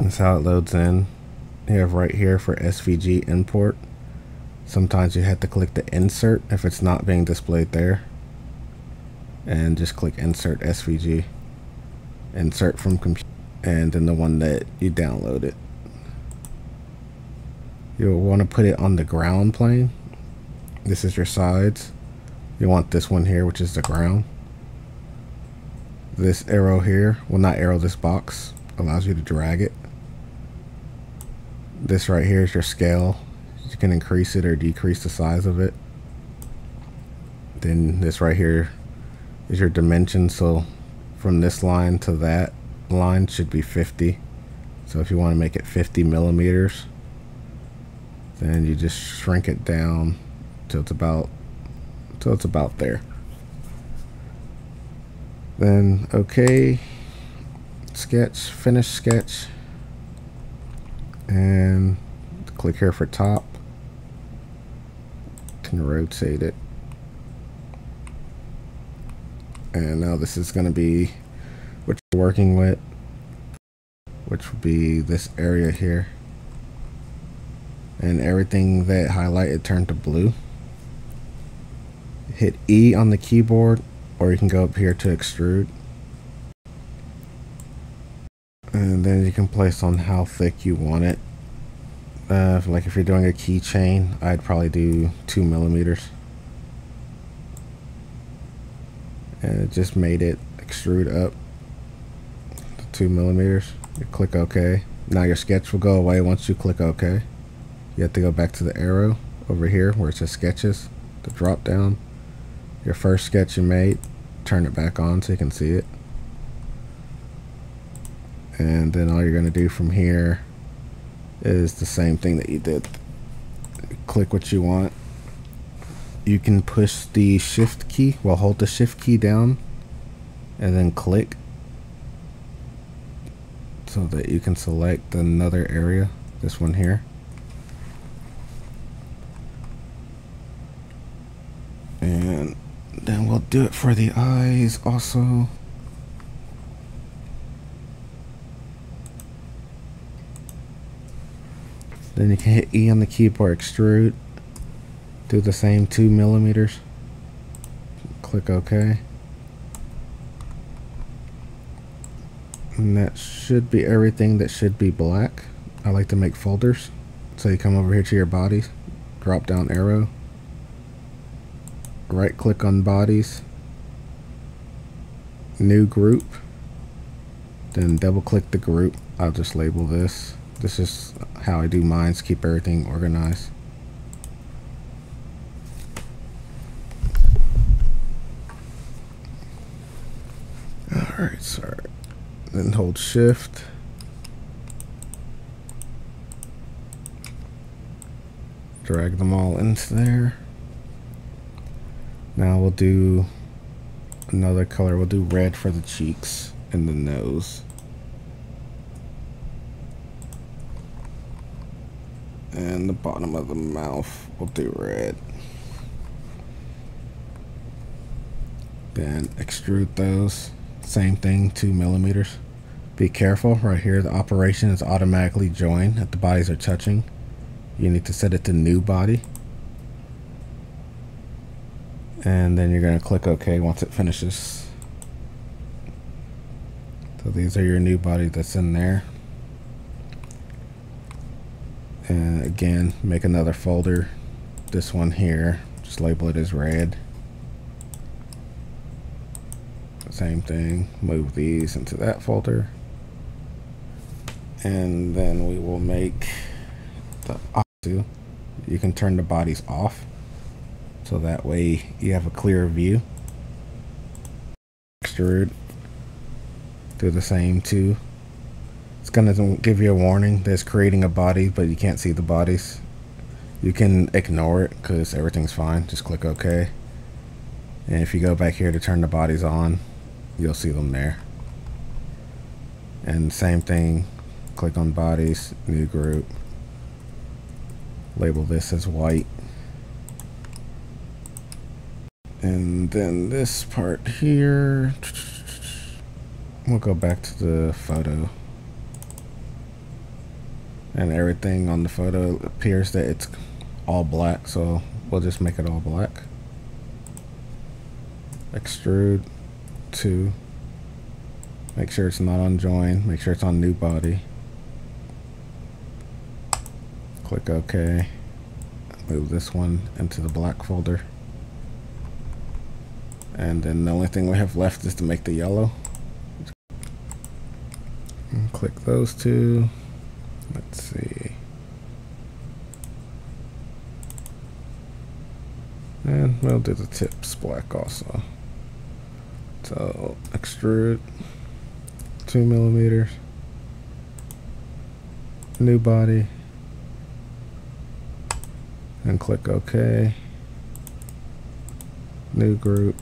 That's how it loads in. You have right here for SVG import. Sometimes you have to click the insert if it's not being displayed there. And just click insert SVG. Insert from computer. And then the one that you downloaded. You'll want to put it on the ground plane. This is your sides. You want this one here, which is the ground. This arrow here, well, not arrow, this box allows you to drag it. This right here is your scale. You can increase it or decrease the size of it. Then this right here is your dimension. So from this line to that line should be 50. So if you want to make it 50 millimeters, then you just shrink it down till it's about there. Then okay, sketch, finish sketch, and click here for top. Can rotate it, and now this is going to be what you're working with, which would be this area here. And everything that highlighted turned to blue. Hit E on the keyboard, or you can go up here to extrude. And then you can place on how thick you want it. Like if you're doing a keychain, I'd probably do 2 millimeters. And it just made it extrude up to 2 millimeters. You click OK. Now your sketch will go away once you click OK. You have to go back to the arrow over here where it says sketches, the drop down. Your first sketch you made, turn it back on so you can see it. And then all you're going to do from here is the same thing that you did. Click what you want. You can push the shift key, well, hold the shift key down and then click so that you can select another area, this one here. And then we'll do it for the eyes also. Then you can hit E on the keyboard, extrude. Do the same 2 millimeters. Click OK. And that should be everything that should be black. I like to make folders. So you come over here to your body, drop down arrow. Right click on bodies, new group, then double click the group. I'll just label this. This is how I do mine, keep everything organized. Alright, sorry. Then hold shift. Drag them all into there. Now we'll do another color. We'll do red for the cheeks and the nose. And the bottom of the mouth, we'll do red. Then extrude those. Same thing, 2 millimeters. Be careful, right here the operation is automatically joined if the bodies are touching. You need to set it to new body. And then you're going to click OK once it finishes. So these are your new body that's in there. And again, make another folder. This one here, just label it as red. Same thing, move these into that folder. And then we will make the eyes. You can turn the bodies off. So that way you have a clearer view. Extrude. Do the same too. It's going to give you a warning that's creating a body, but you can't see the bodies. You can ignore it because everything's fine. Just click OK. And if you go back here to turn the bodies on, you'll see them there. And same thing. Click on bodies, new group. Label this as white. And then this part here, we'll go back to the photo. and everything on the photo appears that it's all black, so we'll just make it all black. Extrude to, make sure it's not on join, make sure it's on new body. Click OK. Move this one into the black folder. And then the only thing we have left is to make the yellow. And click those two. Let's see. And we'll do the tips black also. So extrude 2 millimeters. New body. And click OK. New group.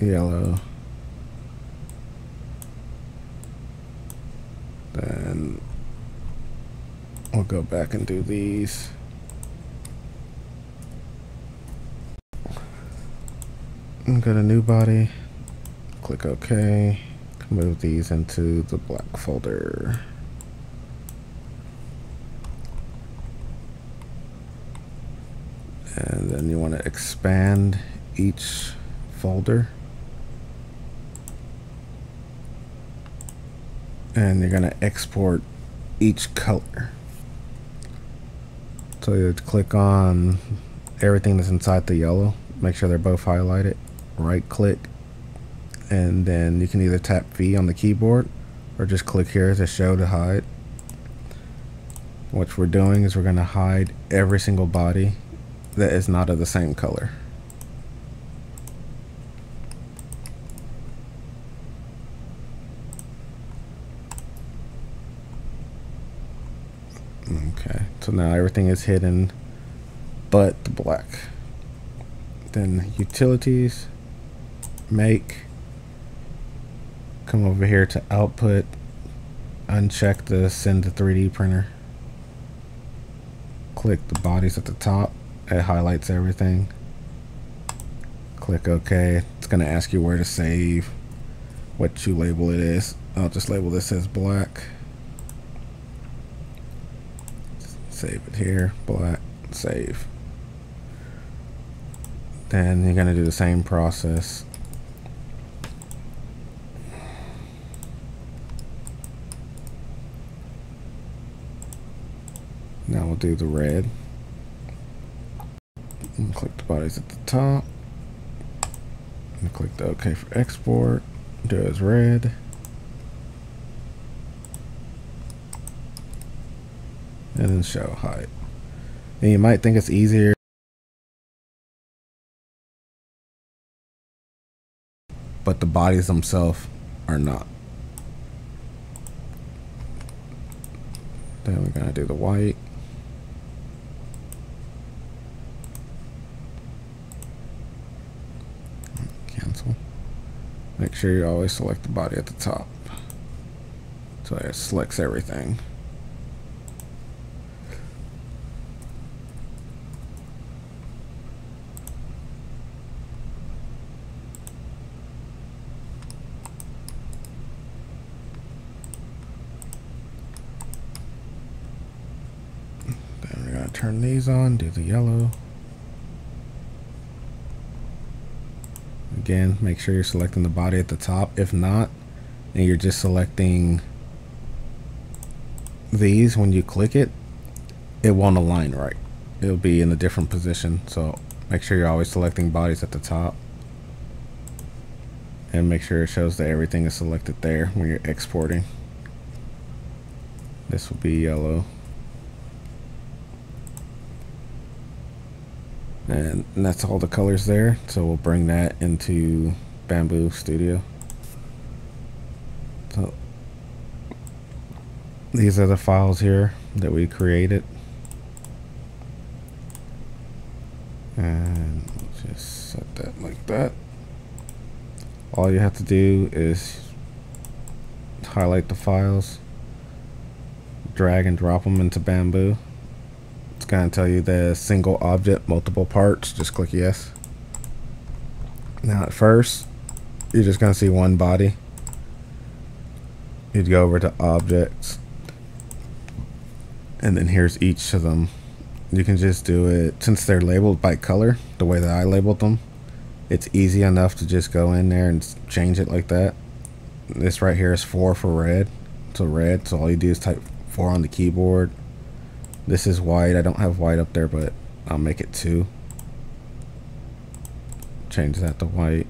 Yellow. Then we'll go back and do these. And go to new body. Click OK. Move these into the black folder. And then you want to expand each folder. And you're going to export each color. So you click on everything that's inside the yellow. Make sure they're both highlighted. Right click. And then you can either tap V on the keyboard or just click here to show to hide. What we're doing is we're going to hide every single body that is not of the same color. Okay, so now everything is hidden but the black. Then utilities, make, come over here to output, uncheck the send to 3D printer. Click the bodies at the top. It highlights everything. Click OK. It's going to ask you where to save, what you label it is. I'll just label this as black. Save it here. Black. Save. Then you're going to do the same process. Now we'll do the red. And click the bodies at the top and click the OK for export. Do it as red. And then show hide. And you might think it's easier but the bodies themselves are not. Then we're gonna do the white. Make sure you always select the body at the top, so it selects everything. Then we're going to turn these on, do the yellow. Again, make sure you're selecting the body at the top. If not, then you're just selecting these. When you click it, it won't align right. It'll be in a different position. So make sure you're always selecting bodies at the top. And make sure it shows that everything is selected there when you're exporting. This will be yellow. And that's all the colors there, so we'll bring that into Bambu Studio. So these are the files here that we created, and we'll just set that like that. All you have to do is highlight the files, drag and drop them into Bambu. It's going to tell you the single object, multiple parts. Just click yes. Now at first, you're just going to see one body. you'd go over to objects, and then here's each of them. You can just do it, since they're labeled by color the way that I labeled them, it's easy enough to just go in there and change it like that. This right here is 4 for red, so red, so all you do is type 4 on the keyboard. This is white. I don't have white up there, but I'll make it 2. Change that to white.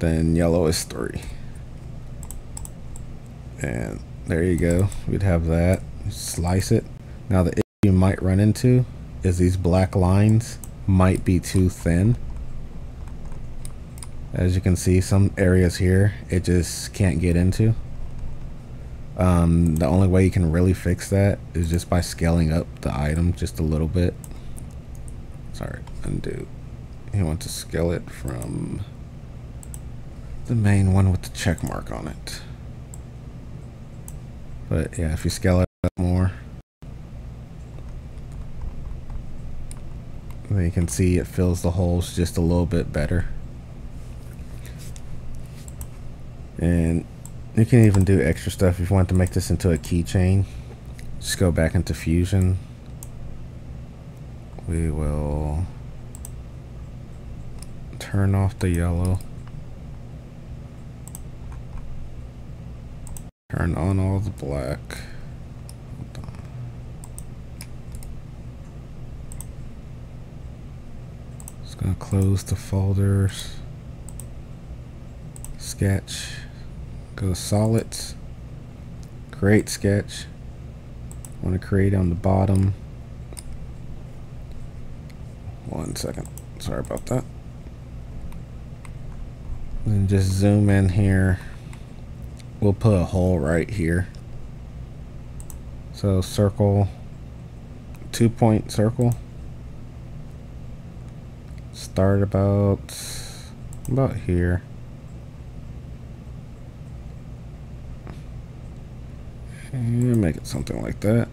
Then yellow is 3, and there you go, we'd have that. Slice it. Now the issue you might run into is these black lines might be too thin. As you can see, some areas here it just can't get into. The only way you can really fix that is just by scaling up the item just a little bit. Sorry, undo. You want to scale it from the main one with the check mark on it. But yeah, if you scale it up more, then you can see it fills the holes just a little bit better. And you can even do extra stuff. If you want to make this into a keychain, just go back into Fusion. We will turn off the yellow, turn on all the black. Hold on. Just gonna close the folders, sketch, go to solids, create sketch. Want to create on the bottom. 1 second, sorry about that. Then just zoom in here. We'll put a hole right here. So circle, 2-point circle. Start about here. And make it something like that.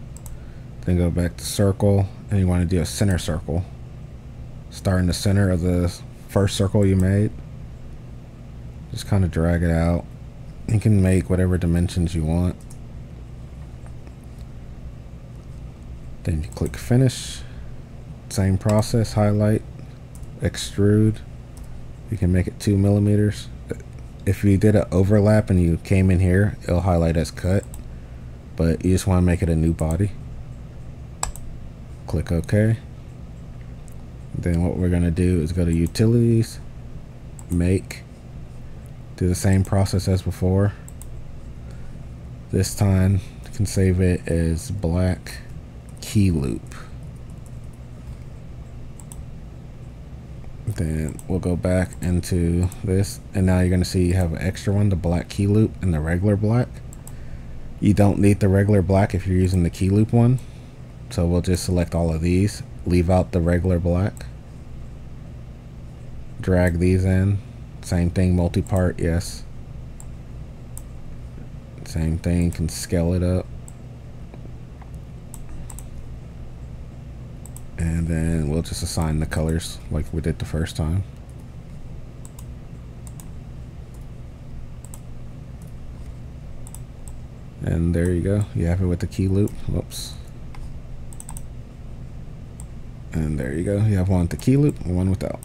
Then go back to circle, and you want to do a center circle. Start in the center of the first circle you made. Just kind of drag it out. You can make whatever dimensions you want. Then you click finish. Same process, highlight, extrude. You can make it 2 millimeters. If you did an overlap and you came in here, it'll highlight as cut. But you just want to make it a new body. Click OK. Then what we're going to do is go to utilities, make. Do the same process as before. This time you can save it as black key loop. Then we'll go back into this, and now you're going to see you have an extra one, the black key loop and the regular black. You don't need the regular black if you're using the key loop one, so we'll just select all of these, leave out the regular black, drag these in. Same thing, multi-part, yes. Same thing, can scale it up. And then we'll just assign the colors like we did the first time. And there you go, you have it with the key loop, whoops. And there you go, you have one with the key loop and one without.